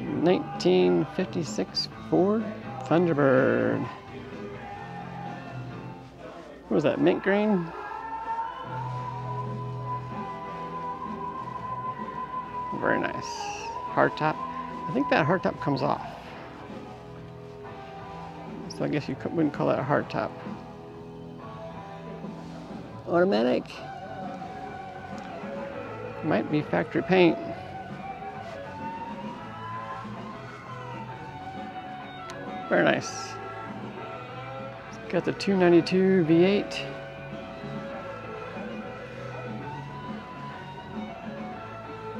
1956 Ford Thunderbird. What was that, mint green? Very nice. Hardtop. I think that hardtop comes off. So I guess you wouldn't call that a hardtop. Automatic. Might be factory paint. Very nice. It's got the 292 V8.